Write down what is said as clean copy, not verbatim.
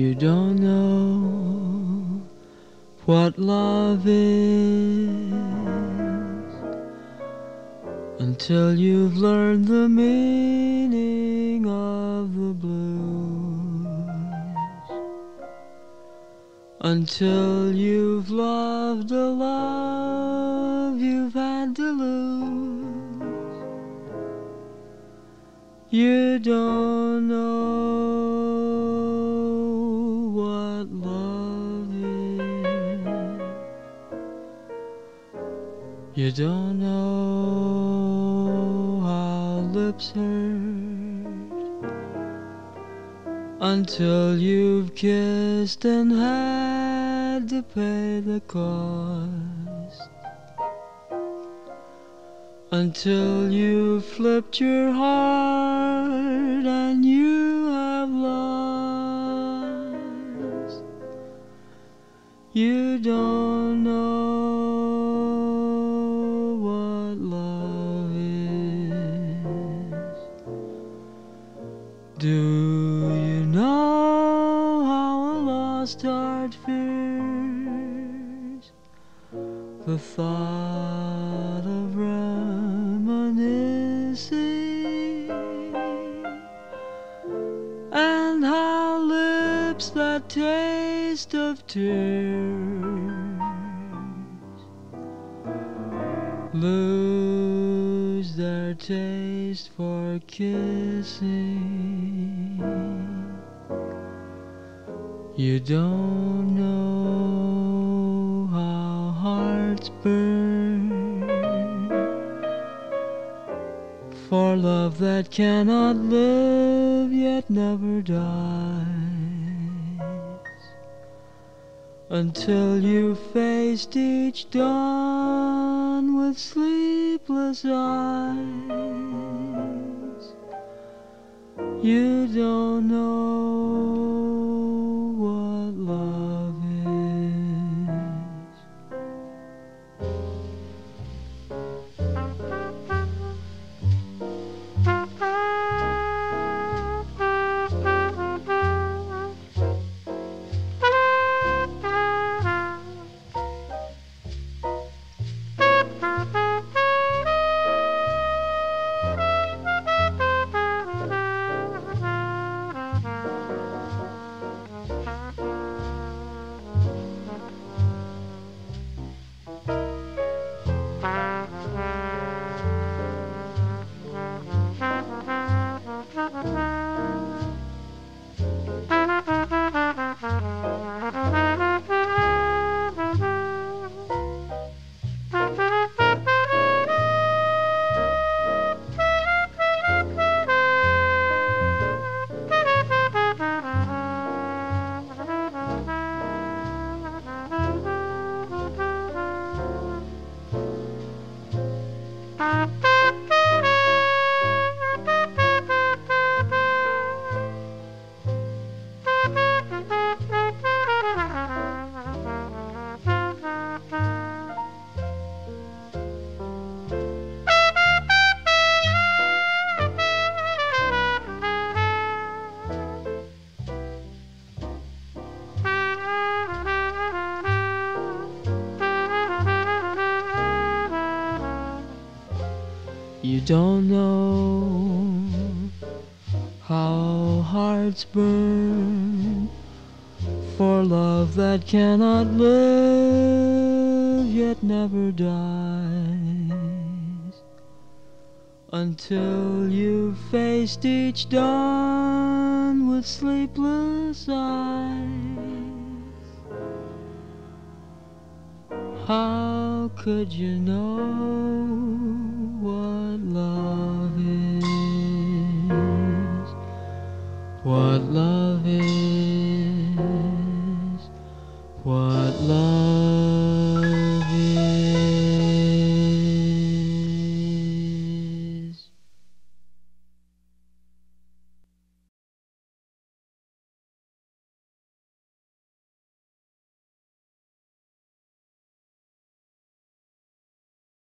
You don't know what love is until you've learned the meaning of the blues, until you've loved a love you've had to lose. You don't know what love is. You don't know how lips hurt until you've kissed and had to pay the cost, until you've flipped your heart and you have lost. You don't know what love is. Do you know how a lost heart fears the thought of reminiscing, and how lips that taste of tears lose their taste for kissing? You don't know how hearts burn for love that cannot live yet never dies, until you faced each dawn with sleepless eyes. You don't know what love You don't know how hearts burn for love that cannot live yet never dies, until you've faced each dawn with sleepless eyes. How could you know what love is? What love is?